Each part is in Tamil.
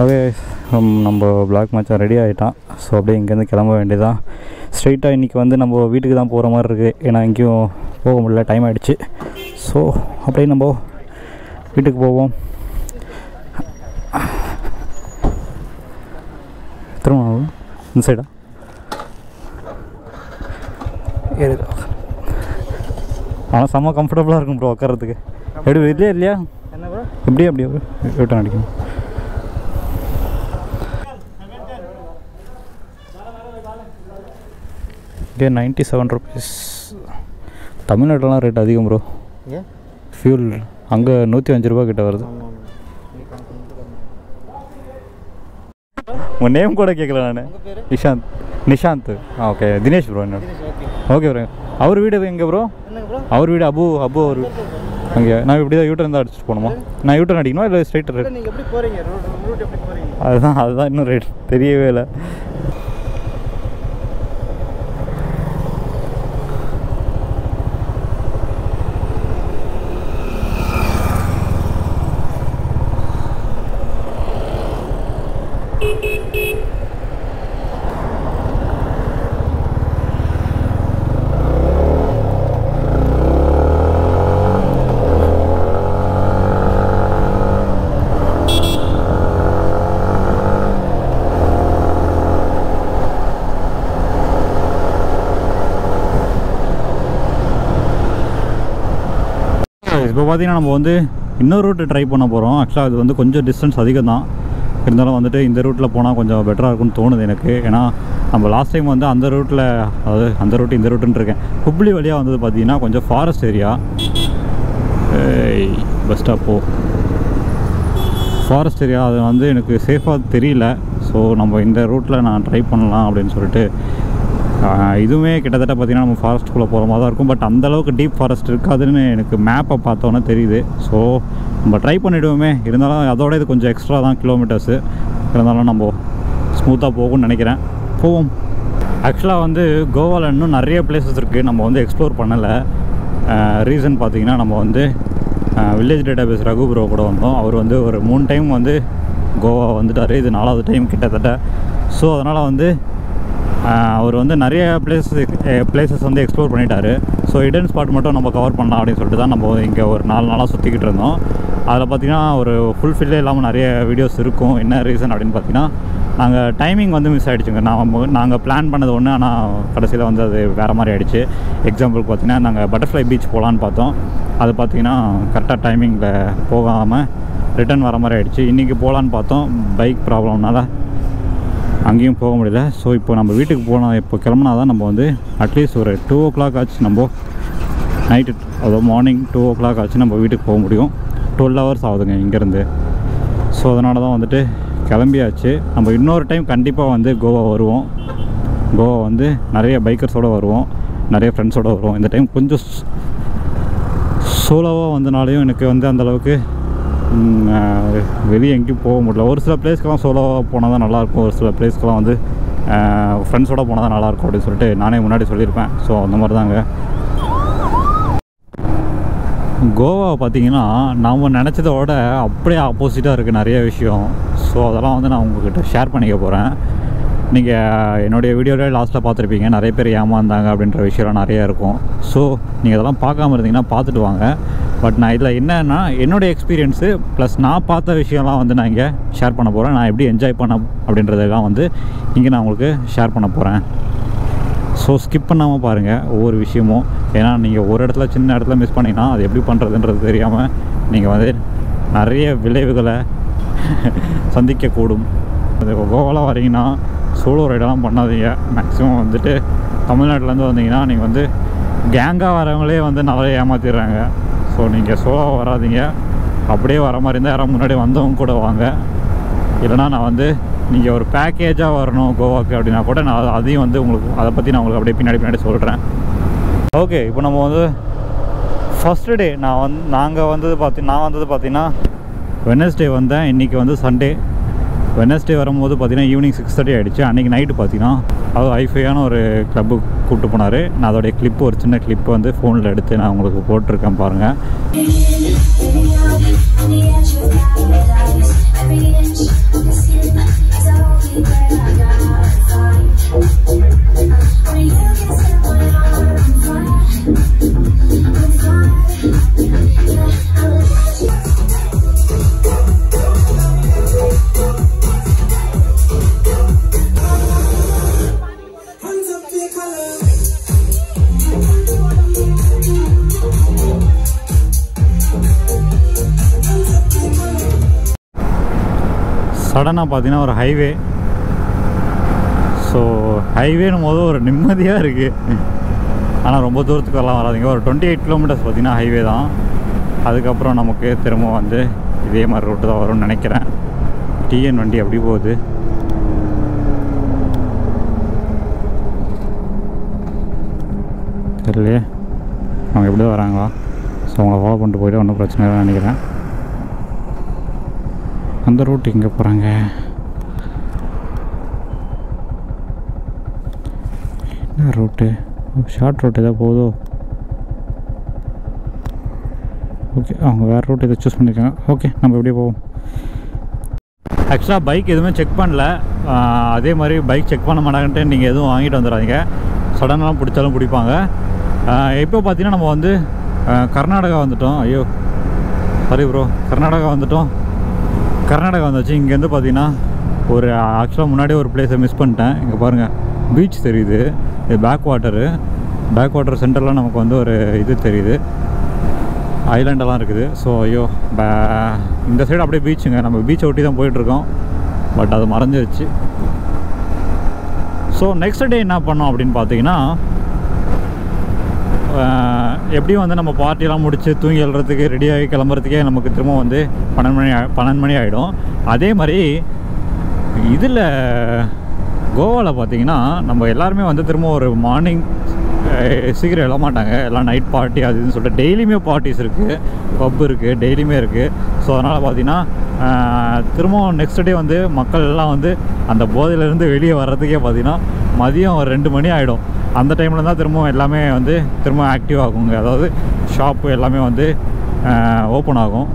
Okay, number block match ready aita. So abdi inga irundhu kelamba vendida straight ah inikku vandu namma veetukku dhaan pora maari irukku. Ena ingiyum poga mudiyala time aichu. So abdi namma veetukku povom. Thiruma inside here idu. Ana sama comfortable ah irukum bro okkaradhukku. Edu idle illaya enna bro? Abdi vetan adikkum. Okay, 97 rupees. Tamil Nadu la rate adhigam bro. Yeah. Fuel anga 105 rupees kitta varudhu. My name koda kekala naan. Nishant. Nishant. Ah, okay, Dinesh bro. Dinesh, okay. Okay bro. Avaru veedu enga bro? Enna bro? Avaru veedu abu avaru. Ange na ipdi da U-turn da adichu ponuma. Na U-turn adikano illa straight road? Neenga epdi poringa route epdi poringa? Adha innu rate theriyave illa. இப்போ பார்த்தீங்கன்னா நம்ம வந்து இன்னொரு ரூட்டு ட்ரை பண்ண போகிறோம். ஆக்சுவலாக அது வந்து கொஞ்சம் டிஸ்டன்ஸ் அதிகம் தான் இருந்தாலும் வந்துட்டு இந்த ரூட்டில் போனால் கொஞ்சம் பெட்டராக இருக்கும்னு தோணுது எனக்கு. ஏன்னா நம்ம லாஸ்ட் டைம் வந்து அந்த ரூட்டில், அதாவது அந்த ரூட்டு இந்த ரூட்டுன்னு இருக்கேன், ஹுப்ளி வழியாக வந்தது பார்த்தீங்கன்னா கொஞ்சம் ஃபாரஸ்ட் ஏரியா. பஸ் ஸ்டாப்போ ஃபாரஸ்ட் ஏரியா, அது வந்து எனக்கு சேஃபாக தெரியல. ஸோ நம்ம இந்த ரூட்டில் நான் ட்ரை பண்ணலாம் அப்படின்னு சொல்லிட்டு, இதுவுமே கிட்டத்தட்ட பார்த்திங்கன்னா நம்ம ஃபாரஸ்ட்டுக்குள்ளே போகிற மாதிரி தான் இருக்கும். பட் அந்தளவுக்கு டீப் ஃபாரஸ்ட் இருக்காதுன்னு எனக்கு மேப்பை பார்த்தோன்னே தெரியுது. ஸோ நம்ம ட்ரை பண்ணிவிடுவோமே. இருந்தாலும் அதோட இது கொஞ்சம் எக்ஸ்ட்ரா தான் கிலோமீட்டர்ஸு, இருந்தாலும் நம்ம ஸ்மூத்தாக போகும்னு நினைக்கிறேன். போவோம். ஆக்சுவலாக வந்து கோவாவில் இன்னும் நிறைய பிளேசஸ் இருக்குது நம்ம வந்து எக்ஸ்ப்ளோர் பண்ணலை. ரீசன் பார்த்திங்கன்னா நம்ம வந்து வில்லேஜ் டேட்டாபேஸ் ரகு ப்ரோ கூட வந்தோம். அவர் வந்து ஒரு 3 டைம் வந்து கோவா வந்துட்டார். இது 4வது டைம் கிட்டத்தட்ட. ஸோ அதனால் வந்து அவர் வந்து நிறைய பிளேசஸ் வந்து எக்ஸ்ப்ளோர் பண்ணிட்டாரு. ஸோ ஹிடன் ஸ்பாட் மட்டும் நம்ம கவர் பண்ணலாம் அப்படின்னு சொல்லிட்டு தான் நம்ம இங்கே ஒரு 4 நாளாக சுற்றிக்கிட்டு இருந்தோம். அதில் பார்த்திங்கன்னா ஒரு ஃபுல்ஃபில்லே இல்லாமல் நிறைய வீடியோஸ் இருக்கும். என்ன ரீசன் அப்படின்னு பார்த்திங்கன்னா, நாங்கள் டைமிங் வந்து மிஸ் ஆகிடுச்சுங்க. நாங்கள் பிளான் பண்ணது ஒன்று, ஆனால் கடைசியில் வந்து அது வேறு மாதிரி ஆகிடுச்சு. எக்ஸாம்பிளுக்கு பார்த்திங்கன்னா, நாங்கள் பட்டர்ஃப்ளை பீச் போகலான்னு பார்த்தோம். அது பார்த்திங்கன்னா கரெக்டாக டைமிங்கில் போகாமல் ரிட்டன் வர மாதிரி ஆகிடுச்சு. இன்றைக்கி போகலான்னு பார்த்தோம், பைக் ப்ராப்ளம்னால அங்கேயும் போக முடியல. ஸோ இப்போ நம்ம வீட்டுக்கு போனால், இப்போ கிளம்புனா தான் நம்ம வந்து அட்லீஸ்ட் ஒரு 2 o'clock ஆச்சு. நம்ம நைட்டு, அதாவது மார்னிங் 2 o'clock ஆச்சு நம்ம வீட்டுக்கு போக முடியும். 12 hours ஆகுதுங்க இங்கேருந்து. ஸோ அதனால தான் வந்துட்டு கிளம்பியாச்சு. நம்ம இன்னொரு டைம் கண்டிப்பாக வந்து கோவா வருவோம். கோவா வந்து நிறைய பைக்கர்ஸோடு வருவோம், நிறைய ஃப்ரெண்ட்ஸோடு வருவோம். இந்த டைம் கொஞ்சம் சோலோவாக வந்தனாலையும் எனக்கு வந்து அந்தளவுக்கு வெளியே எங்கேயும் போக முடியல. ஒரு சில பிளேஸ்க்கெலாம் சோலோவாக போனால் தான் நல்லாயிருக்கும், ஒரு சில பிளேஸ்க்கெலாம் வந்து ஃப்ரெண்ட்ஸோடு போனால் தான் நல்லாயிருக்கும் அப்படின்னு சொல்லிட்டு நானே முன்னாடி சொல்லியிருப்பேன். ஸோ அந்த மாதிரி தாங்க. கோவாவை பார்த்திங்கன்னா நாம் நினச்சதோட அப்படியே ஆப்போசிட்டாக இருக்குது நிறைய விஷயம். ஸோ அதெல்லாம் வந்து நான் உங்கள்கிட்ட ஷேர் பண்ணிக்க போகிறேன். நீங்கள் என்னுடைய வீடியோவில் லாஸ்ட்டில் பார்த்துருப்பீங்க, நிறைய பேர் ஏமாந்தாங்க அப்படின்ற விஷயம்லாம் நிறையா இருக்கும். ஸோ நீங்கள் அதெல்லாம் பார்க்காம இருந்தீங்கன்னா பார்த்துட்டு வாங்க. பட் நான் இதில் என்னென்னா என்னுடைய எக்ஸ்பீரியன்ஸு ப்ளஸ் நான் பார்த்த விஷயம்லாம் வந்து நான் இங்கே ஷேர் பண்ண போகிறேன். நான் எப்படி என்ஜாய் பண்ண அப்படின்றதெல்லாம் வந்து இங்கே நான் உங்களுக்கு ஷேர் பண்ண போகிறேன். ஸோ ஸ்கிப் பண்ணாமல் பாருங்கள் ஒவ்வொரு விஷயமும். ஏன்னா நீங்கள் ஒரு இடத்துல, சின்ன இடத்துல மிஸ் பண்ணிங்கன்னா அது எப்படி பண்ணுறதுன்றது தெரியாமல் நீங்கள் வந்து நிறைய விளைவுகளை சந்திக்கக்கூடும். கோவாவில் வரீங்கன்னா சோலோ ரைடெல்லாம் பண்ணாதீங்க. மேக்ஸிமம் வந்துட்டு தமிழ்நாட்டிலேருந்து வந்தீங்கன்னா நீங்கள் வந்து கேங்காக வரவங்களே வந்து நிறைய ஏமாற்றிடுறாங்க. ஸோ நீங்கள் சோலோவாக வராதிங்க. அப்படியே வர மாதிரி இருந்தால் யாரும் முன்னாடி வந்தவங்க கூட வாங்க. இல்லைனா நான் வந்து நீங்கள் ஒரு பேக்கேஜாக வரணும் கோவாக்கு அப்படின்னா கூட நான் அதையும் வந்து உங்களுக்கு, அதை பற்றி நான் உங்களுக்கு அப்படியே பின்னாடி சொல்கிறேன். ஓகே, இப்போ நம்ம வந்து ஃபஸ்ட்டு டே நான் வந்தது பார்த்திங்கன்னா வெனஸ்டே வந்தேன். இன்றைக்கி வந்து சண்டே. வெனஸ்டே வரும்போது பார்த்திங்கன்னா ஈவினிங் 6:30 ஆகிடுச்சு. அன்றைக்கி நைட்டு பார்த்திங்கன்னா அது ஹைஃபையான ஒரு கிளப்புக்கு கூப்பிட்டு போனார். நான் அதோடைய கிளிப்பு, ஒரு சின்ன கிளிப்பு வந்து ஃபோனில் எடுத்து நான் உங்களுக்கு போட்டிருக்கேன் பாருங்கள். சடனாக பார்த்தீங்கன்னா ஒரு ஹைவே. ஸோ ஹைவேனும் போது ஒரு நிம்மதியாக இருக்குது. ஆனால் ரொம்ப தூரத்துக்கு வரலாம் வராதிங்க. ஒரு 28 கிலோமீட்டர்ஸ் பார்த்திங்கன்னா ஹைவே தான். அதுக்கப்புறம் நமக்கு திரும்ப வந்து இதே மாதிரி ரூட்டு தான் வரும்னு நினைக்கிறேன். டிஎன் வண்டி அப்படி போகுது. தெரியலையே அவங்க எப்படி தான் வராங்களா. ஸோ அவங்கள ஃபாலோ பண்ணிட்டு போய்ட்டு ஒன்றும் பிரச்சனை இல்லைன்னு நினைக்கிறேன். அந்த ரூட் இங்கே போகிறாங்க. என்ன ரூட்டு? ஷார்ட் ரூட் எதாவது போகுதோ? ஓகே, அவங்க வேறு ரூட் எதாவது சூஸ் பண்ணியிருக்காங்க. ஓகே, நம்ம எப்படியே போவோம். ஆக்சுவலாக பைக் எதுவுமே செக் பண்ணல. அதே மாதிரி பைக் செக் பண்ண மாட்டாங்கன்ட்டு நீங்கள் எதுவும் வாங்கிட்டு வந்துடாதீங்க. சடனாக பிடிச்சாலும் பிடிப்பாங்க. இப்போ பார்த்தீங்கன்னா நம்ம வந்து கர்நாடகா வந்துவிட்டோம். ஐயோ சாரி ப்ரோ, கர்நாடகா வந்துவிட்டோம். கர்நாடகா வந்தாச்சு. இங்கேருந்து பார்த்தீங்கன்னா ஒரு ஆக்சுவலாக முன்னாடியே ஒரு பிளேஸை மிஸ் பண்ணிட்டேன். இங்கே பாருங்கள், பீச் தெரியுது. இது பேக் வாட்டர் சென்டரில் நமக்கு வந்து ஒரு இது தெரியுது, ஐலாண்டெல்லாம் இருக்குது. ஸோ ஐயோ இந்த சைடு அப்படியே பீச்சுங்க. நம்ம பீச்சை ஒட்டி தான் போயிட்டுருக்கோம், பட் அது மறைஞ்சிருச்சு. ஸோ நெக்ஸ்ட் டே என்ன பண்ணோம் அப்படின்னு பார்த்தீங்கன்னா, எப்படியும் வந்து நம்ம பார்ட்டிலாம் முடித்து தூங்கி எழுறதுக்கு ரெடியாகி கிளம்புறதுக்கே நமக்கு திரும்ப வந்து 12 மணி ஆகிடும். அதே மாதிரி இதில் கோவாவில் பார்த்திங்கன்னா நம்ம எல்லாருமே வந்து திரும்ப ஒரு மார்னிங் சீக்கிரம் எழமாட்டாங்க. எல்லாம் நைட் பார்ட்டி அது இதுன்னு சொல்லிட்டு டெய்லியுமே பார்ட்டிஸ் இருக்குது, பப் இருக்குது, டெய்லியுமே இருக்குது. ஸோ அதனால் பார்த்திங்கன்னா திரும்பவும் நெக்ஸ்ட் டே வந்து மக்கள் எல்லாம் வந்து அந்த போதையிலேருந்து வெளியே வர்றதுக்கே பார்த்திங்கன்னா மதியம் ஒரு 2 மணி ஆகிடும். அந்த டைமில் தான் திரும்பவும் எல்லாமே வந்து திரும்ப ஆக்டிவ் ஆகுங்க. அதாவது ஷாப்பு எல்லாமே வந்து ஓப்பன் ஆகும்.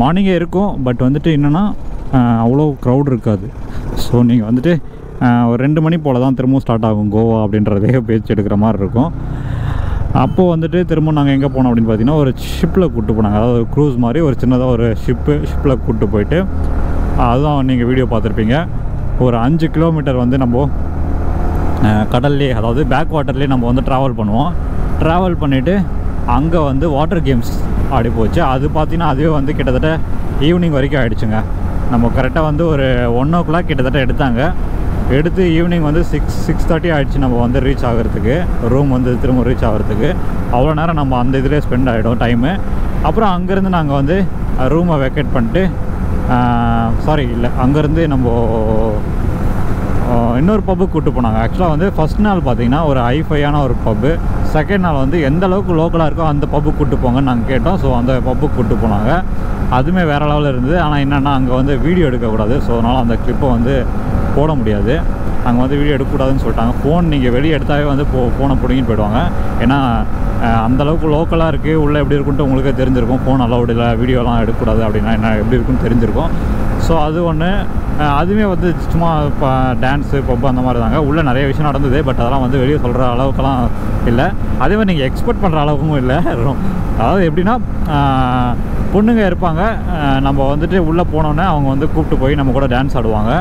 மார்னிங்கே இருக்கும், பட் வந்துட்டு என்னென்னா அவ்வளோ க்ரௌட் இருக்காது. ஸோ நீங்கள் வந்துட்டு ஒரு 2 மணி போல் தான் திரும்பவும் ஸ்டார்ட் ஆகும் கோவா அப்படின்றதே பேச்சு எடுக்கிற மாதிரி இருக்கும். அப்போது வந்துட்டு திரும்ப நாங்கள் எங்கே போனோம் அப்படின்னு பார்த்தீங்கன்னா, ஒரு ஷிப்பில் கூப்பிட்டு போனாங்க. அதாவது ஒரு க்ரூஸ் மாதிரி ஒரு சின்னதாக ஒரு ஷிப்பில் கூப்பிட்டு போயிட்டு, அதுதான் நீங்கள் வீடியோ பார்த்துருப்பீங்க. ஒரு 5 கிலோமீட்டர் வந்து நம்ம கடல்லே, அதாவது பேக் வாட்டர்லேயே நம்ம வந்து ட்ராவல் பண்ணுவோம். ட்ராவல் பண்ணிவிட்டு அங்கே வந்து வாட்டர் கேம்ஸ் ஆடி போச்சு. அது பார்த்திங்கன்னா அதுவே வந்து கிட்டத்தட்ட ஈவினிங் வரைக்கும் ஆகிடுச்சுங்க. நம்ம கரெக்டாக வந்து ஒரு 1 o'clock கிட்டத்தட்ட எடுத்தாங்க. எடுத்து ஈவினிங் வந்து 6:30 ஆகிடுச்சு நம்ம வந்து ரீச் ஆகிறதுக்கு, ரூம் வந்து திரும்ப ரீச் ஆகிறதுக்கு. அவ்வளோ நேரம் நம்ம அந்த இதிலே ஸ்பெண்ட் ஆகிடும் டைமு. அப்புறம் அங்கேருந்து நாங்கள் வந்து ரூமை வெக்கேட் பண்ணிட்டு, சாரி இல்லை, அங்கேருந்து நம்ம இன்னொரு பப்புக்கு கூப்பிட்டு போனாங்க. ஆக்சுவலாக வந்து ஃபஸ்ட் நாள் பார்த்திங்கன்னா ஒரு ஹைஃபையான ஒரு பப்பு, செகண்ட் நாள் வந்து எந்த அளவுக்கு லோக்கலாக இருக்கோ அந்த பப்புக்கு கூப்பிட்டு போங்கன்னு நாங்கள் கேட்டோம். ஸோ அந்த பப்புக்கு கூப்பிட்டு போனாங்க. அதுவுமே வேறு லெவலில் இருந்தது. ஆனால் என்னென்னா அங்கே வந்து வீடியோ எடுக்கக்கூடாது. ஸோ அதனால் அந்த கிளிப்பை வந்து போட முடியாது. அங்கே வந்து வீடியோ எடுக்கக்கூடாதுன்னு சொல்லிட்டாங்க. ஃபோன் நீங்கள் வெளியே எடுத்தாவே வந்து ஃபோனை பிடிங்கின்னு போயிடுவாங்க. ஏன்னா அந்தளவுக்கு லோக்கலாக இருக்குது, உள்ளே எப்படி இருக்குன்ட்டு உங்களுக்கே தெரிஞ்சிருக்கும். ஃபோன் அலவுட் இல்லை, வீடியோலாம் எடுக்கக்கூடாது அப்படின்னா என்ன எப்படி இருக்குன்னு தெரிஞ்சிருக்கும். ஸோ அது ஒன்று. அதுவுமே வந்து சும்மா இப்போ டான்ஸு பப்பு அந்த மாதிரி தாங்க. உள்ளே நிறைய விஷயம் நடந்தது, பட் அதெல்லாம் வந்து வெளியே சொல்கிற அளவுக்குலாம் இல்லை. அதே மாதிரி நீங்கள் எக்ஸ்பெக்ட் பண்ணுற அளவுக்கும் இல்லை. அதாவது எப்படின்னா பொண்ணுங்க இருப்பாங்க, நம்ம வந்துட்டு உள்ளே போனோன்னே அவங்க வந்து கூப்பிட்டு போய் நம்ம கூட டான்ஸ் ஆடுவாங்க.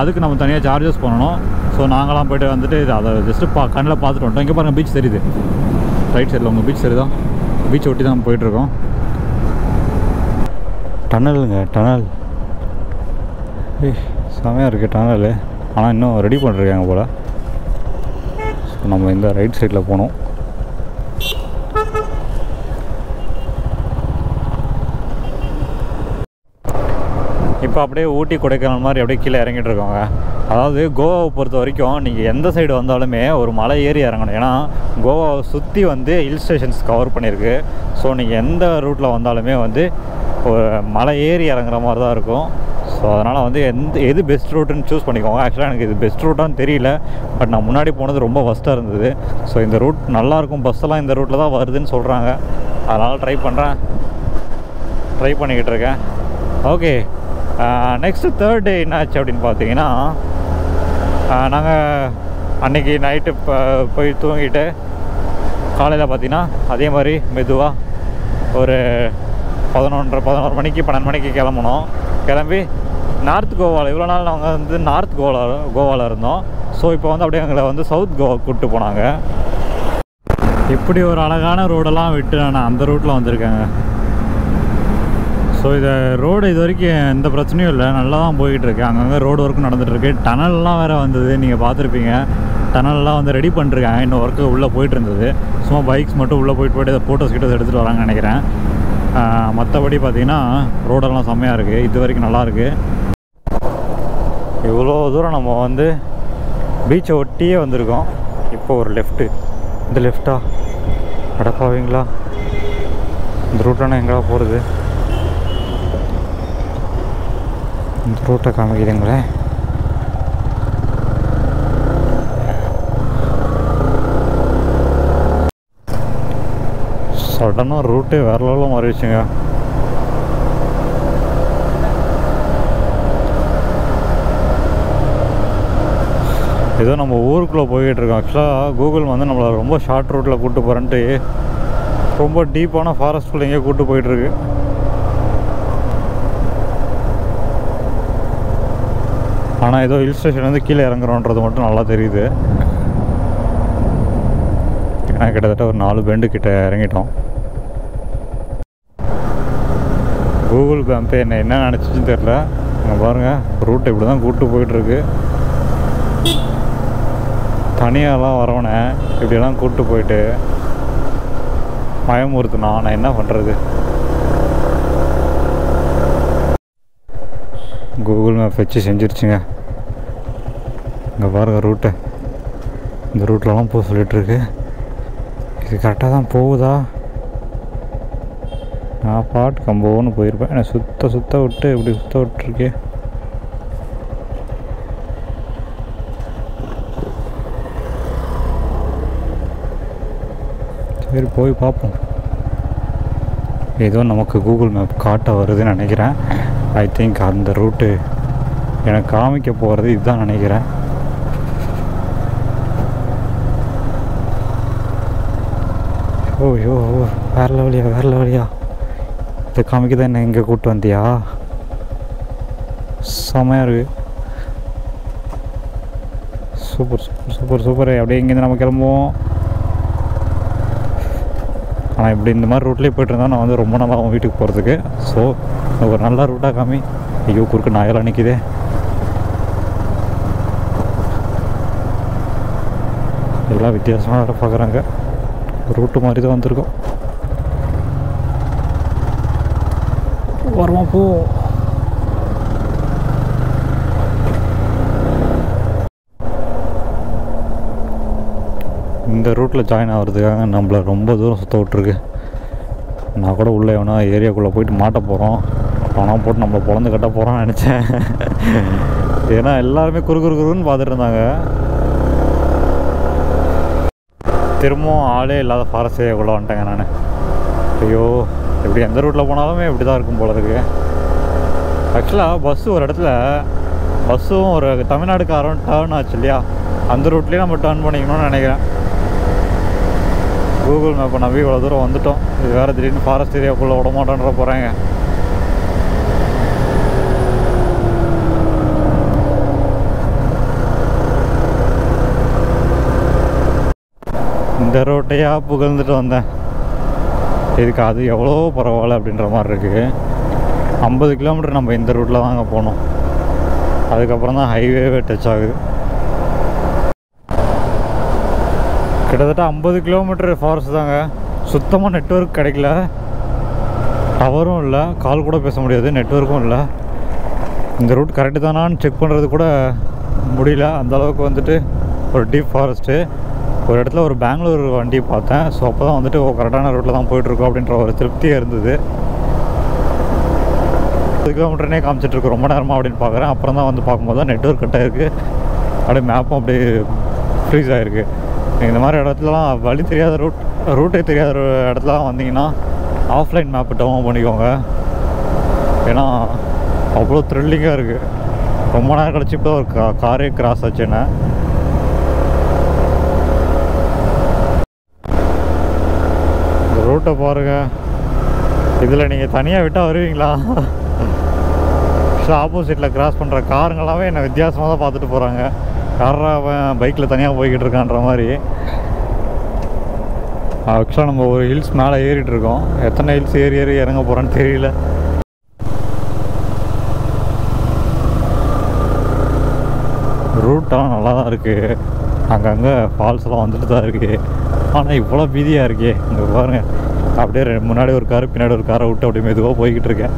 அதுக்கு நம்ம தனியாக சார்ஜஸ் பண்ணணும். ஸோ நாங்களாம் போய்ட்டு வந்துட்டு அதை ஜஸ்ட்டு கண்ணில் பார்த்துட்டு வந்துட்டோம். இங்கே பாருங்கள் பீச் தெரியுது, ரைட் சைடில் உங்கள் பீச் தெரியுதா? பீச் ஒட்டி தான் போயிட்டுருக்கோம். டனலுங்க, டனல் செமையாக இருக்குது டனல். ஆனால் இன்னும் ரெடி பண்ணிருக்காங்க போல். ஸோ நம்ம இந்த ரைட் சைடில் போனோம். இப்போ அப்படியே ஊட்டி கொடைக்கானல் மாதிரி அப்படியே கீழே இறங்கிட்டு இருக்கோங்க. அதாவது கோவாவை பொறுத்த வரைக்கும் நீங்கள் எந்த சைடு வந்தாலுமே ஒரு மலை ஏறி இறங்கணும். ஏன்னா கோவாவை சுற்றி வந்து ஹில் ஸ்டேஷன்ஸ் கவர் பண்ணியிருக்கு. ஸோ நீங்கள் எந்த ரூட்டில் வந்தாலுமே வந்து ஒரு மலை ஏறி இறங்குற மாதிரி தான் இருக்கும். ஸோ அதனால் வந்து எது பெஸ்ட் ரூட்டுன்னு சூஸ் பண்ணிக்கோங்க. ஆக்சுவலாக எனக்கு இது பெஸ்ட் ரூட்டான்னு தெரியல, பட் நான் முன்னாடி போனது ரொம்ப ஃபஸ்ட்டாக இருந்தது. ஸோ இந்த ரூட் நல்லாயிருக்கும், பஸ்ஸெல்லாம் இந்த ரூட்டில் தான் வருதுன்னு சொல்கிறாங்க. அதனால் ட்ரை பண்ணிக்கிட்டு இருக்கேன். ஓகே, நெக்ஸ்ட் தேர்ட் டே என்ன ஆச்சு அப்படின்னு பார்த்தீங்கன்னா, நாங்கள் அன்றைக்கி நைட்டு போய் தூங்கிட்டு காலையில் பார்த்திங்கன்னா அதே மாதிரி மெதுவாக ஒரு 11:30 மணிக்கு 12 மணிக்கு கிளம்பணும். கிளம்பி நார்த் கோவாவில், இவ்வளோ நாள் நாங்கள் வந்து நார்த் கோவாவில் இருந்தோம். ஸோ இப்போ வந்து அப்படியே எங்களை வந்து சவுத் கோவா கூப்பிட்டு போனாங்க. இப்படி ஒரு அழகான ரோடெல்லாம் விட்டு நான் அந்த ரூட்டில் வந்திருக்கேங்க. ஸோ இதை ரோடு இது வரைக்கும் எந்த பிரச்சனையும் இல்லை, நல்லா தான் போய்கிட்ருக்கு. அங்கங்கே ரோடு ஒர்க்கும் நடந்துகிட்ருக்கு. டனல்லாம் வேறு வந்தது, நீங்கள் பார்த்துருப்பீங்க. டனல்லாம் வந்து ரெடி பண்ணிருக்காங்க, இன்னும் ஒர்க்கு உள்ளே போய்ட்டு இருந்தது. சும்மா பைக்ஸ் மட்டும் உள்ளே போயிட்டு ஃபோட்டோஸ் கிட்டோஸ் எடுத்துகிட்டு வராங்கன்னு நினைக்கிறேன். மற்றபடி பார்த்திங்கன்னா ரோடெல்லாம் செம்மையாக இருக்குது, இது வரைக்கும் நல்லாயிருக்கு. இவ்வளோ தூரம் நம்ம வந்து பீச்சை ஒட்டியே வந்திருக்கோம். இப்போ ஒரு லெஃப்ட்டு, இந்த லெஃப்டா அடப்பாவீங்களா, இந்த ரூட்டானா எங்கே போகிறது? இந்த ரூட்டை காமிக்கிறீங்களேன். சடனாக ரூட்டே வேற லெவலில் மாறிடுச்சுங்க. ஏதோ நம்ம ஊருக்குள்ளே போய்கிட்ருக்கோம். ஆக்சுவலாக கூகுள் வந்து நம்மளை ரொம்ப ஷார்ட் ரூட்டில் கூப்பிட்டு போகிறேன்ட்டு ரொம்ப டீப்பான ஃபாரஸ்ட்குள்ளே எங்கேயோ கூப்பிட்டு போயிட்டுருக்கு. ஆனால் ஏதோ ஹில் ஸ்டேஷன் வந்து கீழே இறங்குறோன்றது மட்டும் நல்லா தெரியுது. ஏன்னா கிட்டத்தட்ட ஒரு 4 பெண்டுக்கிட்ட இறங்கிட்டோம். கூகுள் மேப் என்ன நினச்சிச்சுன்னு தெரியல. இங்கே பாருங்கள், ரூட் இப்படி தான் கூப்பிட்டு போயிட்டுருக்கு. தனியாலாம் வரவனே இப்படியெல்லாம் கூப்பிட்டு போயிட்டு பயமுறுத்துனா நான் என்ன பண்ணுறது? கூகுள் மேப் வச்சு செஞ்சிருச்சுங்க. இங்கே பாருங்கள் ரூட்டை, இந்த ரூட்லலாம் போக சொல்லிகிட்ருக்கு. இது கரெக்டாக தான் போகுதா? நான் பாட்டு கம்போன்னு போயிருப்பேன். எனக்கு சுத்த விட்டு இப்படி சுத்த விட்டுருக்கு. சரி போய் பார்ப்போம். ஏதோ நமக்கு கூகுள் மேப் காட்ட வருதுன்னு நினைக்கிறேன். ஐ திங்க் அந்த ரூட்டு எனக்கு காமிக்க போகிறது இதுதான் நினைக்கிறேன். ஓ யோ வேற லெவலியா இதை காமிக்க தான் என்ன இங்கே கூப்பிட்டு வந்தியா? செமையாக இருக்குது. சூப்பர். அப்படியே இங்கேருந்து நம்ம கிளம்புவோம். ஆனால் இப்படி இந்த மாதிரி ரூட்லேயே போய்ட்டு இருந்தால் நான் வந்து ரொம்ப நல்லா அவன் வீட்டுக்கு போகிறதுக்கு. ஸோ ஒரு நல்ல ரூட்டாக காமி. ஐயோ குறுக்கு நாயெல்லாம் நிற்கிதே. எல்லாம் வித்தியாசமாக வேலை பார்க்குறாங்க. ரூட்டு மாதிரி தான் வந்திருக்கோம். வரமா போ. இந்த ரூட்டில் ஜாயின் ஆகிறதுக்காக நம்மளை ரொம்ப தூரம் சுற்ற விட்ருக்கு. நான் கூட உள்ளே எவனா ஏரியாக்குள்ளே போயிட்டு மாட்ட போகிறோம், பணம் போட்டு நம்மளை பொழந்து கட்ட போகிறோன்னு நினச்சேன். ஏன்னா எல்லாருமே குறுக்குன்னு பார்த்துட்டு இருந்தாங்க. திரும்பவும் ஆளே இல்லாத ஃபாரஸ்ட் ஏரியாக்குள்ளே வந்துட்டேங்க நான். ஐயோ இப்படி எந்த ரூட்டில் போனாலுமே இப்படி தான் இருக்கும் போல இருக்கு. ஆக்சுவலாக பஸ்ஸும் ஒரு தமிழ்நாடுக்காரன் டர்ன் ஆச்சு இல்லையா, அந்த ரூட்லேயே நம்ம டர்ன் பண்ணிக்கணும்னு நினைக்கிறேன். கூகுள் மேப்பை நம்பி இவ்வளோ தூரம் வந்துவிட்டோம். இது வேறு திடீர்னு ஃபாரஸ்ட் ஏரியாவுக்குள்ளே விட மாட்டோன்ற போகிறாங்க. இந்த ரோட்டையாக புகழ்ந்துட்டு வந்தேன். இதுக்கு அது எவ்வளோ பரவாயில்ல அப்படின்ற மாதிரி இருக்குது. 50 கிலோமீட்டர் நம்ம இந்த ரூட்டில் தாங்க போனோம். அதுக்கப்புறம் தான் ஹைவேவே டச் ஆகுது. கிட்டத்தட்ட 50 கிலோமீட்டர் ஃபாரஸ்ட் தாங்க. சுத்தமாக நெட்வொர்க் கிடைக்கல, டவரும் இல்லை, கால் கூட பேச முடியாது, நெட்வொர்க்கும் இல்லை. இந்த ரூட் கரெக்டு தானான்னு செக் பண்ணுறது கூட முடியல. அந்தளவுக்கு வந்துட்டு ஒரு டீப் ஃபாரஸ்ட்டு. ஒரு இடத்துல ஒரு பெங்களூர் வண்டி பார்த்தேன். ஸோ அப்போ தான் வந்துட்டு கரெக்டான ரூட்டில் தான் போயிட்டுருக்கோம் அப்படின்ற ஒரு திருப்தியாக இருந்தது. 10 கிலோமீட்டர்னே காமிச்சிட்ருக்கு ரொம்ப நேரமாக அப்படின்னு பார்க்குறேன். அப்புறம் தான் வந்து பார்க்கும்போது தான் நெட்வொர்க் கட்டாக இருக்குது. அப்படியே மேப்பும் அப்படியே ஃப்ரீஸ் ஆகிருக்கு. இந்த மாதிரி இடத்துலலாம் வழி தெரியாத ரூட்டே தெரியாத இடத்துலாம் வந்தீங்கன்னா ஆஃப்லைன் மேப்பு டவுன் பண்ணிக்கோங்க. ஏன்னா அவ்வளோ த்ரில்லிங்காக இருக்குது. ரொம்ப நேரம் கழிச்சு இப்போ ஒரு காரே கிராஸ் ஆச்சுன்னா. இந்த ரூட்டை பாருங்கள். இதில் நீங்கள் தனியாக விட்டால் வருவீங்களா? ஆக்சுவலாக ஆப்போசிட்டில் கிராஸ் பண்ணுற காருங்களாவே என்னை வித்தியாசமாக தான் பார்த்துட்டு போகிறாங்க. காரராக பைக்கில் தனியாக போய்கிட்டு இருக்கான்ற மாதிரி. ஆக்சுவலாக நம்ம ஒரு ஹில்ஸ் மேலே ஏறிட்டுருக்கோம். எத்தனை ஹில்ஸ் ஏறி ஏறி இறங்க போகிறோன்னு தெரியல. ரூட்டெலாம் நல்லா தான் இருக்குது. அங்கங்கே ஃபால்ஸ்லாம் வந்துட்டு தான் இருக்குது. ஆனால் இவ்வளோ பீதியாக இருக்கே. இங்கே பாருங்கள், அப்படியே முன்னாடி ஒரு கார் பின்னாடி ஒரு காரை விட்டு அப்படியே மெதுவாக போய்கிட்டு இருக்கேன்.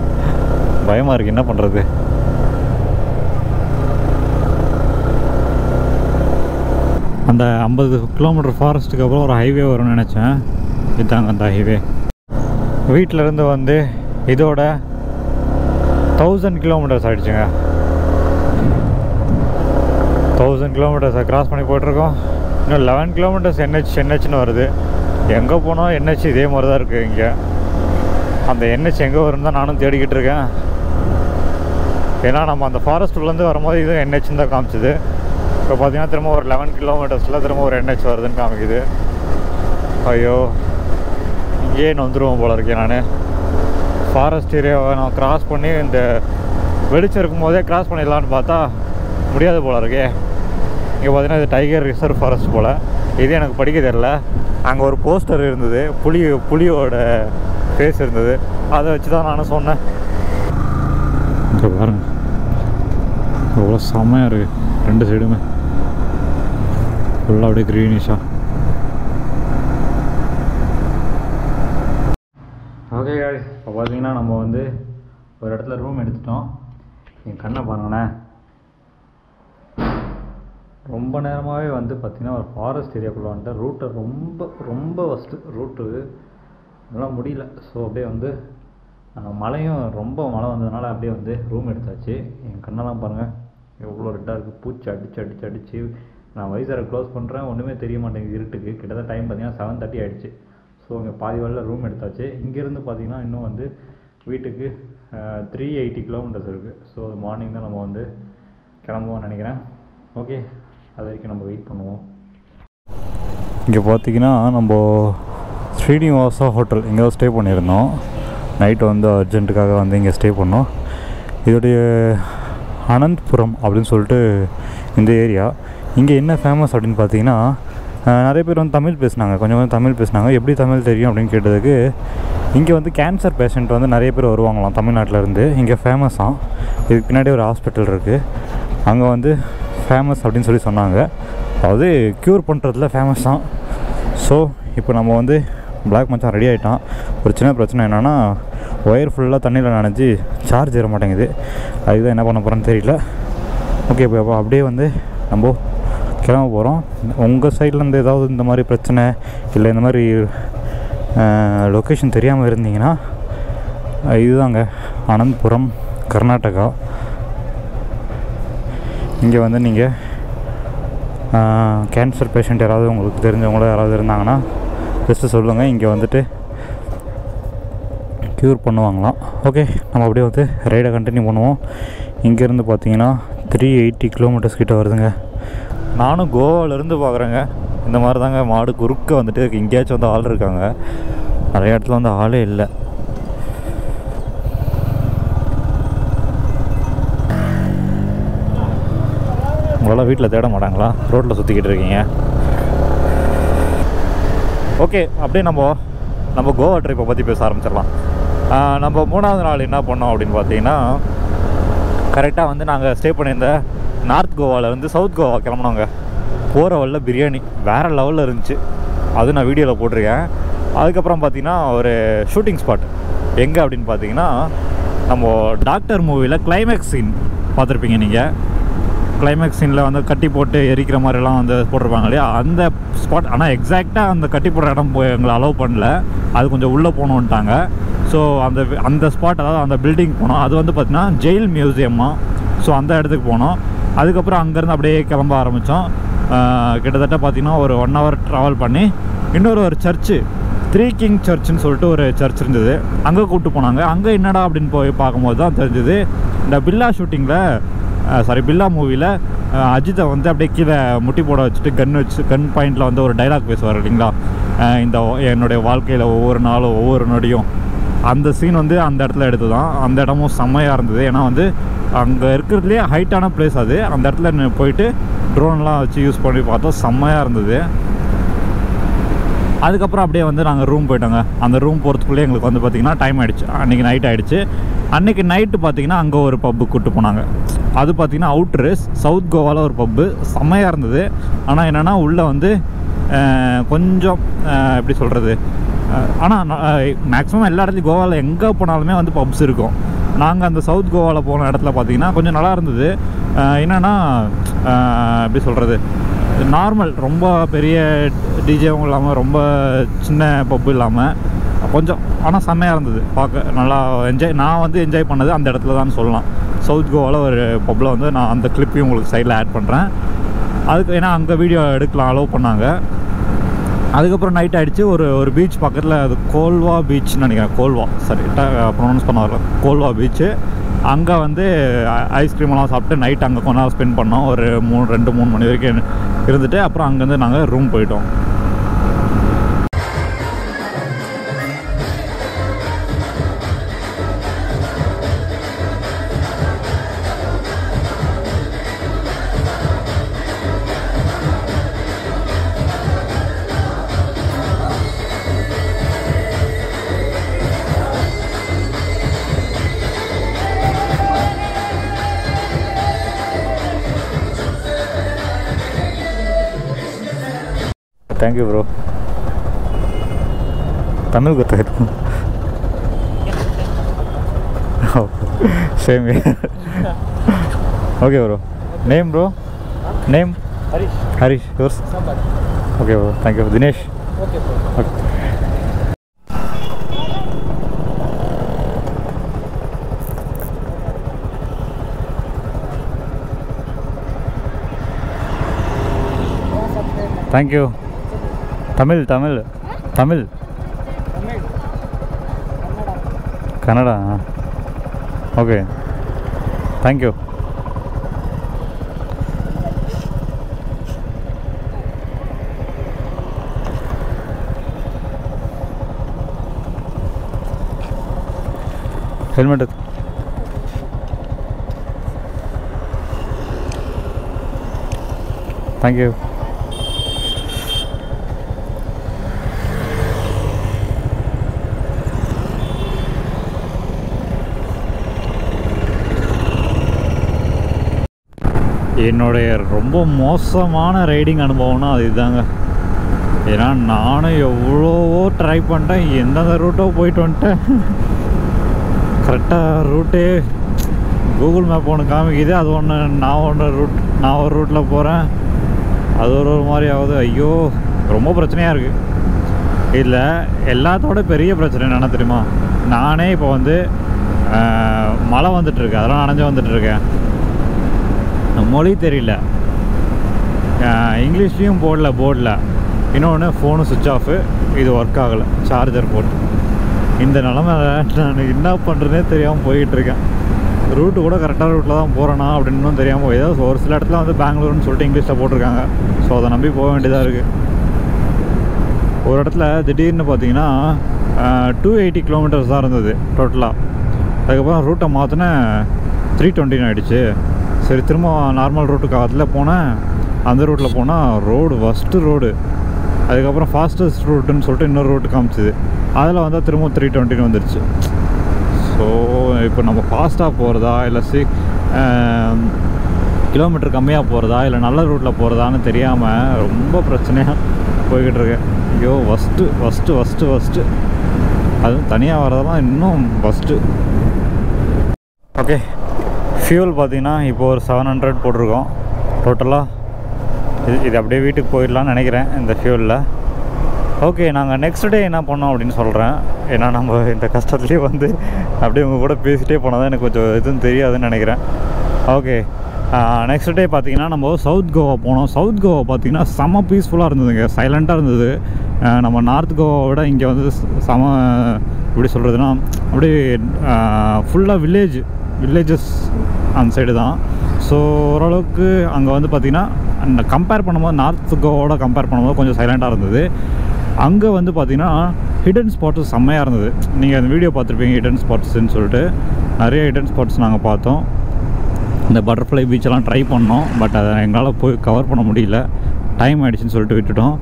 பயமாக இருக்குது, என்ன பண்ணுறது. அந்த 50 கிலோமீட்டர் ஃபாரஸ்ட்டுக்கு அப்புறம் ஒரு ஹைவே வரும்னு நினச்சேன். இதுதாங்க அந்த ஹைவே. வீட்டிலேருந்து வந்து இதோட 1000 கிலோமீட்டர்ஸ் ஆகிடுச்சுங்க. 1000 கிலோமீட்டர்ஸை க்ராஸ் பண்ணி போய்ட்டுருக்கோம். இன்னும் 11 கிலோமீட்டர்ஸ் NHன்னு வருது. எங்கே போனோம் NH இதே மாதிரி தான் இருக்குது. இங்கே அந்த NH எங்கே வரும் தான் நானும் தேடிக்கிட்டு இருக்கேன். ஏன்னா நம்ம அந்த ஃபாரஸ்ட் உள்ளேருந்து வரும்போது இதுவும் NHன்னு தான் காமிச்சிது. இப்போ பார்த்தீங்கன்னா திரும்ப ஒரு 11 கிலோமீட்டர்ஸில் திரும்ப ஒரு NH வருதுன்னு காமிக்குது. ஐயோ, இங்கேயே வந்துடுவோம் போல இருக்கேன். நான் ஃபாரஸ்ட் ஏரியாவை நான் க்ராஸ் பண்ணி இந்த வெளிச்சம் இருக்கும்போதே க்ராஸ் பண்ணிடலான்னு பார்த்தா முடியாது போல இருக்கே. இங்கே பார்த்தீங்கன்னா இது டைகர் ரிசர்வ் ஃபாரஸ்ட் போல். இது எனக்கு படிக்க தெரில. அங்கே ஒரு போஸ்டர் இருந்தது, புலியோட ஃபேஸ் இருந்தது. அதை வச்சு தான் நானும் சொன்னேன். இங்கே பாருங்கள், அவ்வளோ செம்மையாக இருக்குது. ரெண்டு சைடுமே ஃபுல்லாக அப்படியே க்ரீனிஷாக. ஓகே காய்ஸ், இப்போ பார்த்தீங்கன்னா நம்ம வந்து ஒரு இடத்துல ரூம் எடுத்துட்டோம். என் கண்ணை பாருங்களேன். ரொம்ப நேரமாகவே வந்து பார்த்திங்கன்னா ஒரு ஃபாரஸ்ட் ஏரியாக்குள்ளே வந்துட்டு ரூட்டை ரொம்ப ரொம்ப ஃபஸ்ட்டு ரூட்டு அதெல்லாம் முடியல. ஸோ அப்படியே வந்து மழையும் ரொம்ப மழை வந்ததுனால அப்படியே வந்து ரூம் எடுத்தாச்சு. என் கண்ணெல்லாம் பாருங்கள் எவ்வளோ ரெட்டாக இருக்குது. பூச்சி அடித்து நான் வைசரை க்ளோஸ் பண்ணுறேன், ஒன்றுமே தெரிய மாட்டேங்குது இருட்டுக்கு. கிட்டத்தட்ட டைம் பார்த்திங்கன்னா 7:30 ஆகிடுச்சு. ஸோ இங்கே பாதி வழியில் ரூம் எடுத்தாச்சு. இங்கேருந்து பார்த்திங்கன்னா இன்னும் வந்து வீட்டுக்கு 380 கிலோமீட்டர்ஸ் இருக்குது. ஸோ மார்னிங் தான் நம்ம வந்து கிளம்புவோம்னு நினைக்கிறேன். ஓகே, அது வரைக்கும் நம்ம வெயிட் பண்ணுவோம். இங்கே பார்த்திங்கன்னா நம்ம ஸ்ரீனிவாசா ஹோட்டல் இங்கே ஸ்டே பண்ணியிருந்தோம். நைட்டு வந்து அர்ஜென்ட்டுக்காக வந்து இங்கே ஸ்டே பண்ணோம். இதோடைய அனந்தபுரம் அப்படின்னு சொல்லிட்டு இந்த ஏரியா. இங்கே என்ன ஃபேமஸ் அப்படின்னு பார்த்தீங்கன்னா, நிறைய பேர் வந்து தமிழ் பேசினாங்க, கொஞ்சம் கொஞ்சம் தமிழ் பேசினாங்க. எப்படி தமிழ் தெரியும் அப்படின்னு கேட்டதுக்கு, இங்கே வந்து கேன்சர் பேஷண்ட் வந்து நிறைய பேர் வருவாங்களாம் தமிழ்நாட்டிலேருந்து. இங்கே ஃபேமஸாக இதுக்கு பின்னாடி ஒரு ஹாஸ்பிட்டல் இருக்குது. அங்கே வந்து ஃபேமஸ் அப்படின்னு சொல்லி சொன்னாங்க. அதாவது க்யூர் பண்ணுறதுல ஃபேமஸ் தான். ஸோ இப்போ நம்ம வந்து பிளாக் மச்சான் ரெடி ஆகிட்டான். ஒரு சின்ன பிரச்சனை என்னென்னா, ஒயர் ஃபுல்லாக தண்ணியில் நனைஞ்சி சார்ஜ் ஏற மாட்டேங்குது. அதுதான் என்ன பண்ண போகிறோன்னு தெரியல. ஓகே, இப்போ அப்படியே வந்து நம்ம கிளம்ப போகிறோம். உங்கள் சைட்லேருந்து ஏதாவது இந்த மாதிரி பிரச்சனை இல்லை இந்த மாதிரி லொக்கேஷன் தெரியாமல் இருந்தீங்கன்னா இதுதாங்க அனந்தபுரம், கர்நாடகா. இங்கே வந்து நீங்கள் கேன்சர் பேஷண்ட் யாராவது உங்களுக்கு தெரிஞ்சவங்களோ யாராவது இருந்தாங்கன்னா ஜஸ்ட்டு சொல்லுங்கள். இங்கே வந்துட்டு க்யூர் பண்ணுவாங்களாம். ஓகே, நம்ம அப்படியே வந்து ரைடை கண்டினியூ பண்ணுவோம். இங்கேருந்து பார்த்திங்கன்னா 380 கிலோமீட்டர்ஸ் கிட்டே வருதுங்க. நானும் கோவாலேருந்து பார்க்குறேங்க. இந்த மாதிரி தாங்க மாடு குறுக்க வந்துட்டு இருக்குது. எங்கேயாச்சும் வந்து ஆள் இருக்காங்க, நிறைய இடத்துல வந்து ஆளே இல்லை. உங்களால் வீட்டில் தேட மாட்டாங்களா? ரோட்டில் சுற்றிக்கிட்டு இருக்கீங்க. ஓகே, அப்படியே நம்ம கோவா ட்ரிப்பை பற்றி பேச ஆரம்பிச்சிடலாம். நம்ம 3வது நாள் என்ன பண்ணோம் அப்படின்னு பார்த்தீங்கன்னா, கரெக்டாக வந்து நாங்கள் ஸ்டே பண்ணியிருந்த நார்த் கோவாவிலேருந்து சவுத் கோவா கிளம்புனோங்க. போகிற வழியில் பிரியாணி வேறு லெவலில் இருந்துச்சு. அது நான் வீடியோவில் போட்டிருக்கேன். அதுக்கப்புறம் பார்த்திங்கன்னா ஒரு ஷூட்டிங் ஸ்பாட் எங்கே அப்படின்னு பார்த்தீங்கன்னா, நம்ம டாக்டர் மூவியில் கிளைமேக்ஸ் சீன் பார்த்துருப்பீங்க. நீங்கள் கிளைமேக்ஸ் சீனில் வந்து கட்டி போட்டு எரிக்கிற மாதிரிலாம் வந்து போட்டிருப்பாங்க இல்லையா, அந்த ஸ்பாட். ஆனால் எக்ஸாக்டாக அந்த கட்டி போடுற இடம் போய் எங்களை அலோவ் பண்ணல. அது கொஞ்சம் உள்ளே போகணுன்ட்டாங்க. ஸோ அந்த ஸ்பாட், அதாவது அந்த பில்டிங் போனோம். அது வந்து பார்த்திங்கன்னா ஜெயில் மியூசியமாக. ஸோ அந்த இடத்துக்கு போனோம். அதுக்கப்புறம் அங்கேருந்து அப்படியே கிளம்ப ஆரம்பித்தோம். கிட்டத்தட்ட பார்த்திங்கன்னா ஒரு 1 hour ட்ராவல் பண்ணி இன்னொரு சர்ச்சு, த்ரீ கிங் சர்ச்சுன்னு சொல்லிட்டு ஒரு சர்ச் இருந்தது, அங்கே கூப்பிட்டு போனாங்க. அங்கே என்னடா அப்படின்னு போய் பார்க்கும்போது தான் தெரிஞ்சது, இந்த பில்லா ஷூட்டிங்கில் பில்லா மூவியில் அஜித்தை வந்து அப்படியே கீழே முட்டி போட வச்சுட்டு கன் பாயிண்டில் வந்து ஒரு டைலாக் பேசுவார் இல்லைங்களா, இந்த என்னுடைய வாழ்க்கையில் ஒவ்வொரு நாளும் ஒவ்வொரு நொடியும். அந்த சீன் வந்து அந்த இடத்துல எடுத்து தான், அந்த இடமும் செம்மையாக இருந்தது. ஏன்னா வந்து அங்கே இருக்கிறதுலே ஹைட்டான பிளேஸ் அது. அந்த இடத்துல போயிட்டு ட்ரோன்லாம் வச்சு யூஸ் பண்ணி பார்த்தோம், செம்மையாக இருந்தது. அதுக்கப்புறம் அப்படியே வந்து நாங்கள் ரூம் போயிட்டோங்க. அந்த ரூம் போகிறதுக்குள்ளே எங்களுக்கு வந்து பார்த்திங்கன்னா டைம் ஆகிடுச்சு, அன்றைக்கி நைட் ஆகிடுச்சு. அன்றைக்கி நைட்டு பார்த்திங்கன்னா அங்கே ஒரு பப்பு கூப்பிட்டு போனாங்க. அது பார்த்திங்கன்னா அவுட்ரு சவுத் கோவாவில் ஒரு பப்பு, செம்மையாக இருந்தது. ஆனால் என்னென்னா உள்ளே வந்து கொஞ்சம் எப்படி சொல்கிறது, ஆனால் மேக்ஸிமம் எல்லா இடத்துலையும் கோவாவில் எங்கே போனாலுமே வந்து பப்ஸ் இருக்கும். நாங்கள் அந்த சவுத் கோவாவில் போன இடத்துல பார்த்திங்கன்னா கொஞ்சம் நல்லா இருந்தது. என்னென்னா எப்படி சொல்கிறது, நார்மல் ரொம்ப பெரிய டிஜேவும் இல்லாமல் ரொம்ப சின்ன பப்பு இல்லாமல் கொஞ்சம், ஆனால் செம்மையாக இருந்தது பார்க்க. நல்லா என்ஜாய், நான் வந்து என்ஜாய் பண்ணது அந்த இடத்துல தான் சொல்லலாம். சவுத் கோவாவில் ஒரு பப்பில் வந்து நான் அந்த கிளிப்பையும் உங்களுக்கு சைடில் ஆட் பண்ணுறேன். அதுக்கு ஏன்னா அங்கே வீடியோ எடுக்கலாம் அலோவ் பண்ணாங்க. அதுக்கப்புறம் நைட் ஆகிடுச்சு. ஒரு பீச் பக்கத்தில், அது கோல்வா பீச்னு நினைக்கிறேன், கோல்வா ப்ரொனவுன்ஸ் பண்ண வரல, கோல்வா பீச்சு. அங்கே வந்து ஐஸ்கிரீம்லாம் சாப்பிட்டு நைட் அங்கே கொஞ்ச நேரம் ஸ்பெண்ட் பண்ணோம். ஒரு ரெண்டு மூணு மணி வரைக்கும் இருந்துட்டு அப்புறம் அங்கேருந்து நாங்கள் ரூம் போயிட்டோம். Thank you bro. ತಮಿಳು ಗೊತ್ತಾಯಿತು, same. Okay bro. Name bro? Name Harish. Harish yours? Okay bro, thank you. Dinesh? Okay bro. Okay. Thank you. Tamil Kannada? Okay, thank you. Helmet thank you. என்னுடைய ரொம்ப மோசமான ரைடிங் அனுபவம்னா அது இதுதாங்க. ஏன்னா நானும் எவ்வளோவோ ட்ரை பண்ணிட்டேன், எந்தெந்த ரூட்டோ போயிட்டு வந்துட்டேன். கரெக்டாக ரூட்டே கூகுள் மேப் ஒன்று காமிக்குது, அது ஒன்று நான் ஒரு ரூட்டில் போகிறேன், அது ஒரு மாதிரி ஆகுது. ஐயோ, ரொம்ப பிரச்சனையாக இருக்குது. இல்லை, எல்லாத்தோட பெரிய பிரச்சனை என்னென்னா தெரியுமா, நானே இப்போ வந்து மழை வந்துட்டுருக்கு, அதெல்லாம் நனைஞ்சு வந்துட்டுருக்கேன். மொழி தெரியல, இங்கிலீஷ்லேயும் போடல போர்டில். இன்னொன்று ஃபோனு சுவிட்ச் ஆஃபு, இது ஒர்க் ஆகலை, சார்ஜர் போட்டு. இந்த நிலமை நான் என்ன பண்ணுறதுனே தெரியாமல் போயிட்டுருக்கேன். ரூட்டு கூட கரெக்டாக ரூட்டில் தான் போகிறேன்னா அப்படின்னு தெரியாமல் போய், ஏதாவது ஒரு சில இடத்துல வந்து பெங்களூருன்னு சொல்லிட்டு இங்கிலீஷில் போட்டிருக்காங்க. ஸோ அதை நம்பி போக வேண்டியதாக இருக்குது. ஒரு இடத்துல திடீர்னு பார்த்தீங்கன்னா 280 கிலோமீட்டர்ஸ் தான் இருந்தது டோட்டலாக. அதுக்கப்புறம் ரூட்டை மாற்றினேன், 320 ஆகிடுச்சு. சரி, திரும்ப நார்மல் ரூட்டுக்கு அதில் போனேன். அந்த ரூட்டில் போனால் ரோடு ஃபஸ்ட்டு ரோடு, அதுக்கப்புறம் ஃபாஸ்டஸ்ட் ரூட்டுன்னு சொல்லிட்டு இன்னொரு ரூட்டு காமிச்சிது. அதில் வந்தால் திரும்ப 320 வந்துடுச்சு. ஸோ இப்போ நம்ம ஃபாஸ்ட்டாக போகிறதா, இல்லை கிலோமீட்டர் கம்மியாக போகிறதா, இல்லை நல்ல ரூட்டில் போகிறதான்னு தெரியாமல் ரொம்ப பிரச்சனையாக போய்கிட்டு இருக்கேன். ஐயோ, ஃபஸ்ட்டு அதுவும் தனியாக வர்றதெல்லாம் இன்னும் ஃபஸ்ட்டு. ஓகே, ஃபியூல் பார்த்திங்கன்னா இப்போ ஒரு 700 போட்டிருக்கோம் டோட்டலாக. இது அப்படியே வீட்டுக்கு போயிடலான்னு நினைக்கிறேன் இந்த ஃபியூலில். ஓகே, நாங்கள் நெக்ஸ்ட் டே என்ன பண்ணோம் அப்படின்னு சொல்கிறேன். ஏன்னா நம்ம இந்த கஷ்டத்துலேயே வந்து அப்படியே உங்கள் கூட பேசிகிட்டே போனால் தான் எனக்கு கொஞ்சம் எதுவும் தெரியாதுன்னு நினைக்கிறேன். ஓகே, Next day பாத்தீங்கன்னா நம்ம சவுத் கோவா போனோம். சவுத் கோவா பாத்தீங்கன்னா செம பீஸ்ஃபுல்லா இருந்ததுங்க, சைலண்டா இருந்தது. நம்ம நார்த் கோவாவோட இங்க வந்து சம எப்படி சொல்றதுன்னா அப்படியே ஃபுல்லா வில்லேஜஸ் அந்த சைடு தான். ஸோ ஓரளவுக்கு அங்கே வந்து பார்த்தீங்கன்னா கம்பேர் பண்ணும்போது நார்த் கோவோட கம்பேர் பண்ணும்போது கொஞ்சம் சைலண்டாக இருந்தது. அங்கே வந்து பார்த்தீங்கன்னா ஹிடன் ஸ்பாட்ஸ் செம்மையாக இருந்தது. நீங்கள் அந்த வீடியோ பார்த்துருப்பீங்க ஹிடன் ஸ்பாட்ஸ்ன்னு சொல்லிட்டு, நிறைய ஹிடன் ஸ்பாட்ஸ் நாங்கள் பார்த்தோம். இந்த பட்டர்ஃப்ளை பீச்செல்லாம் ட்ரை பண்ணோம், பட் அதை எங்களால் போய் கவர் பண்ண முடியல, டைம் ஆகிடுச்சின்னு சொல்லிட்டு விட்டுட்டோம்.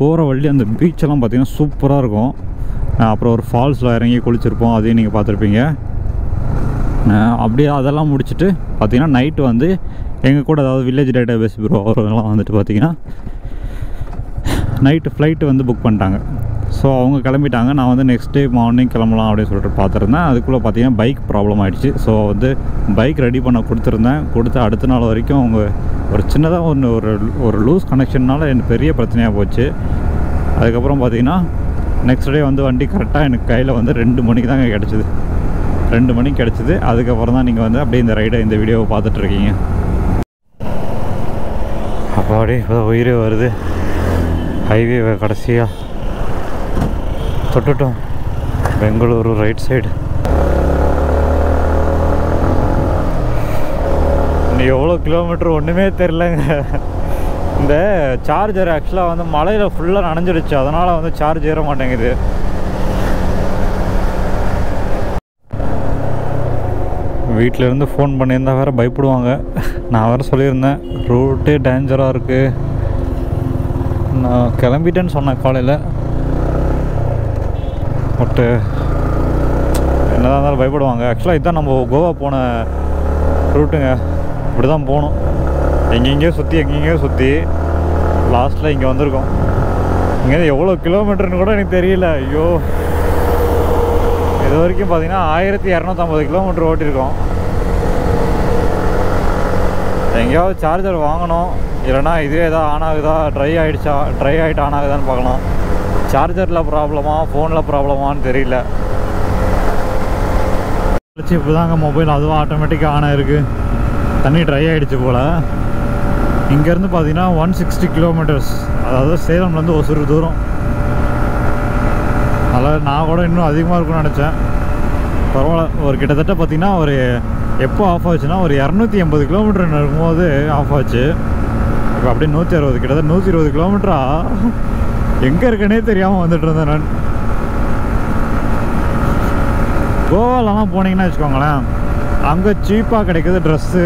போகிற வழி அந்த பீச்செல்லாம் பார்த்திங்கன்னா சூப்பராக இருக்கும். அப்புறம் ஒரு ஃபால்ஸில் இறங்கி குளிச்சிருப்போம், அதையும் நீங்கள் பார்த்துருப்பீங்க. அப்படியே அதெல்லாம் முடிச்சுட்டு பார்த்திங்கன்னா நைட்டு வந்து எங்கள் கூட அதாவது வில்லேஜ் டேட்டா பேஸ் ப்ரோ அவர்களெலாம் வந்துட்டு பார்த்திங்கன்னா நைட்டு ஃப்ளைட்டு வந்து புக் பண்ணிட்டாங்க. ஸோ அவங்க கிளம்பிட்டாங்க. நான் வந்து நெக்ஸ்ட் டே மார்னிங் கிளம்பலாம் அப்படின்னு சொல்லிட்டு பார்த்துருந்தேன். அதுக்குள்ளே பார்த்திங்கன்னா பைக் ப்ராப்ளம் ஆகிடுச்சு. ஸோ வந்து பைக் ரெடி பண்ண கொடுத்துருந்தேன். கொடுத்து அடுத்த நாள் வரைக்கும் அவங்க ஒரு சின்னதாக ஒன்று ஒரு லூஸ் கனெக்ஷன்னால் எனக்கு பெரிய பிரச்சனையாக போச்சு. அதுக்கப்புறம் பார்த்திங்கன்னா நெக்ஸ்ட் டே வந்து வண்டி கரெக்டாக எனக்கு கையில் வந்து 2 மணிக்கு தாங்க கிடச்சிது. 2 மணிக்கு கிடச்சிது. அதுக்கப்புறம் தான் நீங்கள் வந்து அப்படியே இந்த ரைடை இந்த வீடியோவை பார்த்துட்ருக்கீங்க. அப்போ அப்படியே இப்போ உயிரே வருது. ஹைவே கடைசியாக தொட்டுட்டோம், பெங்களூரு ரைட் சைடு. இன்னும் எவ்வளோ கிலோமீட்டர் ஒன்றுமே தெரிலங்க. இந்த சார்ஜர் ஆக்சுவலாக வந்து மலையில் ஃபுல்லாக நனைஞ்சிடுச்சு, அதனால் வந்து சார்ஜ் ஏற மாட்டேங்குது. வீட்டிலேருந்து ஃபோன் பண்ணியிருந்தால் வேறு பயப்படுவாங்க. நான் வேறு சொல்லியிருந்தேன் ரூட்டே டேஞ்சராக இருக்குது, நான் கிளம்பிட்டேன்னு சொன்னேன் காலையில். பட்டு என்னதான் இருந்தாலும் பயப்படுவாங்க. ஆக்சுவலாக இதுதான் நம்ம கோவா போன ரூட்டுங்க, இப்படி தான் போகணும். எங்கெங்கேயோ சுற்றி லாஸ்ட்டில் இங்கே வந்திருக்கோம். இங்கேருந்து எவ்வளோ கிலோமீட்டர்னு கூட எனக்கு தெரியல. ஐயோ, இது வரைக்கும் பார்த்தீங்கன்னா 1250 கிலோமீட்டர் ஓட்டியிருக்கோம். எங்கேயாவது சார்ஜர் வாங்கணும், இல்லைனா இதுவே ஏதாவது ஆன் ஆகுதா, ட்ரை ஆகிட்டு ஆன் ஆகுதான்னு பார்க்கணும். சார்ஜரில் ப்ராப்ளமா ஃபோனில் ப்ராப்ளமானு தெரியல. இப்போ தாங்க மொபைல் அதுவும் ஆட்டோமேட்டிக்காக ஆன் ஆகிருக்கு, தண்ணி ட்ரை ஆகிடுச்சு போல். இங்கேருந்து பார்த்தீங்கன்னா 160 கிலோமீட்டர்ஸ், அதாவது சேலம்லேருந்து ஒரு சிறு தூரம். அதாவது நான் கூட இன்னும் அதிகமாக இருக்குன்னு நினச்சேன். பரவாயில்ல, ஒரு கிட்டத்தட்ட பார்த்திங்கன்னா ஒரு எப்போ ஆஃப் ஆச்சுன்னா ஒரு 280 கிலோமீட்டர் இருக்கும்போது ஆஃப் ஆச்சு. இப்போ அப்படியே 160 கிட்டத்தட்ட 120 கிலோமீட்டரா எங்கே இருக்குன்னே தெரியாமல் வந்துட்டு இருந்தேன் நான். கோவாலலாம் போனீங்கன்னா வச்சுக்கோங்களேன், அங்கே சீப்பாக கிடைக்கிது ட்ரெஸ்ஸு,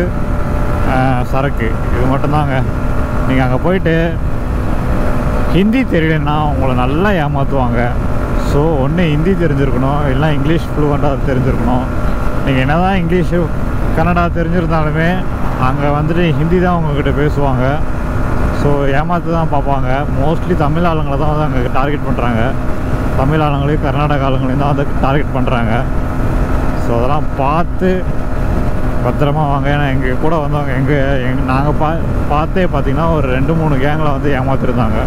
சரக்கு, இது மட்டும்தாங்க. நீங்கள் அங்கே போயிட்டு ஹிந்தி தெரியலன்னா உங்களை நல்லா ஏமாற்றுவாங்க. ஸோ ஒன்று ஹிந்தி தெரிஞ்சிருக்கணும், இல்லைனா இங்கிலீஷ் ஃப்ளூவெண்ட்டாக தெரிஞ்சிருக்கணும். நீங்கள் என்ன தான் இங்கிலீஷு கன்னடா தெரிஞ்சிருந்தாலுமே அங்கே வந்துட்டு ஹிந்தி தான் உங்கள்கிட்ட பேசுவாங்க. ஸோ ஏமாற்று தான் பார்ப்பாங்க. மோஸ்ட்லி தமிழ் ஆளுங்களை தான் வந்து அங்கே டார்கெட் பண்ணுறாங்க. தமிழ் ஆளுங்களையும் கர்நாடகா ஆளுங்களையும் தான் வந்து டார்கெட் பண்ணுறாங்க. ஸோ அதெல்லாம் பார்த்து பத்திரமா வாங்க. ஏன்னா எங்கள் கூட வந்தவங்க எங்கள் நாங்கள் பார்த்தே பார்த்திங்கன்னா ஒரு 2-3 கேங்களை வந்து ஏமாற்றிருந்தாங்க.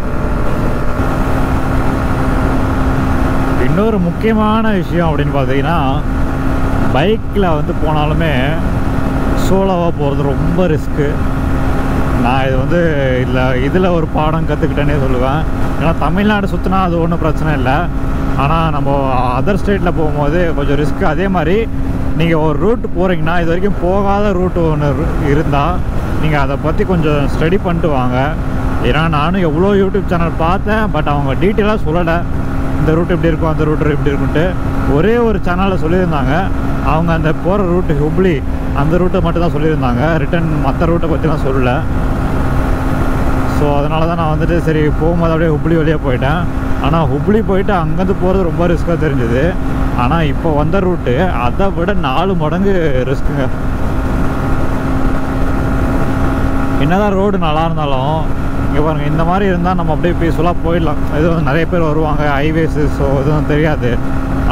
இன்னொரு முக்கியமான விஷயம் அப்படின்னு பார்த்தீங்கன்னா, பைக்கில் வந்து போனாலுமே சோலோவாக போகிறது ரொம்ப ரிஸ்க்கு. நான் இது வந்து இதில் ஒரு பாடம் கற்றுக்கிட்டேனே சொல்லுவேன். ஏன்னா தமிழ்நாடு சுற்றினா அது ஒன்றும் பிரச்சனை இல்லை, ஆனால் நம்ம அதர் ஸ்டேட்டில் போகும்போது கொஞ்சம் ரிஸ்க்கு. அதே மாதிரி நீங்கள் ஒரு ரூட் போகிறீங்கன்னா இது வரைக்கும் போகாத ரூட் ஒன்று இருந்தால் நீங்கள் அதை பற்றி கொஞ்சம் ஸ்டடி பண்ணிட்டு வாங்க. ஏன்னா நானும் எவ்வளோ யூடியூப் சேனல் பார்த்தேன், பட் அவங்க டீட்டெயிலாக சொல்லலை இந்த ரூட் எப்படி இருக்கும் அந்த ரூட் எப்படி இருக்குன்ட்டு. ஒரே ஒரு சேனலில் சொல்லியிருந்தாங்க, அவங்க அந்த போகிற ரூட்டு ஹுப்ளி அந்த ரூட்டை மட்டும்தான் சொல்லியிருந்தாங்க, ரிட்டன் மற்ற ரூட்டை பற்றிலாம் சொல்லலை. ஸோ அதனால தான் நான் வந்துட்டு சரி போகும்போது அப்படியே ஹுப்ளி வழியாக போயிட்டேன். ஆனால் ஹுப்ளி போயிட்டு அங்கேருந்து போகிறது ரொம்ப ரிஸ்க்காக தெரிஞ்சுது. ஆனால் இப்போ வந்த ரூட்டு அதை விட 4 மடங்கு ரிஸ்க்குங்க. என்னதான் ரோடு நல்லா இருந்தாலும் இங்கே பாருங்கள், இந்த மாதிரி இருந்தால் நம்ம அப்படியே பீஸ்ஃபுல்லாக போயிடலாம். இது வந்து நிறைய பேர் வருவாங்க ஹைவேஸு, ஸோ எதுவும் தெரியாது.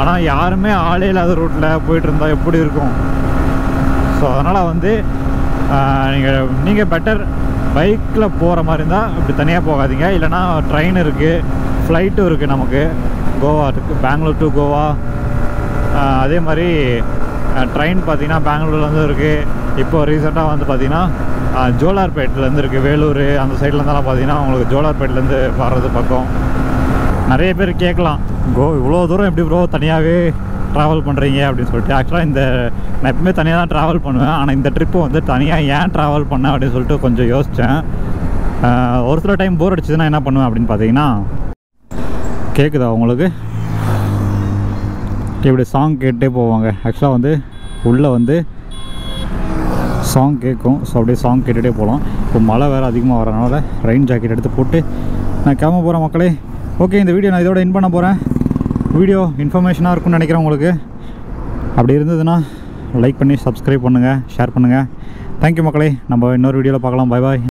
ஆனால் யாருமே ஆளே இல்லாத ரூட்டில் போய்ட்டு இருந்தால் எப்படி இருக்கும்? ஸோ அதனால் வந்து நீங்கள் பெட்டர் பைக்கில் போகிற மாதிரி இருந்தால் இப்படி தனியாக போகாதீங்க. இல்லைனா ட்ரெயின் இருக்குது, ஃப்ளைட்டும் இருக்குது, நமக்கு கோவா இருக்குது, பெங்களூர் டு கோவா. அதே மாதிரி ட்ரெயின் பார்த்திங்கன்னா பெங்களூர்லேருந்து இருக்குது, இப்போ ரீசெண்டாக வந்து பார்த்திங்கன்னா ஜோலார்பேட்டிலேருந்து இருக்குது, வேலூர் அந்த சைட்லேருந்தாலும் பார்த்திங்கன்னா உங்களுக்கு ஜோலார்பேட்டிலேருந்து வர்றது பக்கம். நிறைய பேர் கேட்கலாம், இவ்வளோ தூரம் எப்படி ப்ரோ தனியாகவே ட்ராவல் பண்ணுறீங்க அப்படின்னு சொல்லிட்டு. ஆக்சுவலாக இந்த நான் எப்பவுமே தனியாக தான் ட்ராவல் பண்ணுவேன், ஆனால் இந்த ட்ரிப்பு வந்து தனியாக ஏன் ட்ராவல் பண்ணேன் அப்படின்னு சொல்லிட்டு கொஞ்சம் யோசித்தேன். ஒரு சில டைம் போர் அடிச்சுதுன்னா என்ன பண்ணுவேன் அப்படின்னு பார்த்தீங்கன்னா, கேட்குதா உங்களுக்கு, இப்படி சாங் கேட்டே போவாங்க. ஆக்சுவலாக வந்து உள்ளே வந்து சாங் கேட்கும், ஸோ அப்படியே சாங் கேட்டுகிட்டே போகலாம். இப்போ மழை வேறு அதிகமாக வரனால ரெயின் ஜாக்கெட் எடுத்து போட்டு நான் கிளம்ப போகிறேன் மக்களே. ஓகே, இந்த வீடியோ நான் இதோட இன் பண்ண போகிறேன். வீடியோ இன்ஃபர்மேஷனாக இருக்கும்னு நினைக்கிறேன் உங்களுக்கு. அப்படி இருந்ததுன்னா லைக் பண்ணி சப்ஸ்கிரைப் பண்ணுங்கள், ஷேர் பண்ணுங்கள். தேங்க்யூ மக்களே, நம்ம இன்னொரு வீடியோவில் பார்க்கலாம். பாய் பாய்.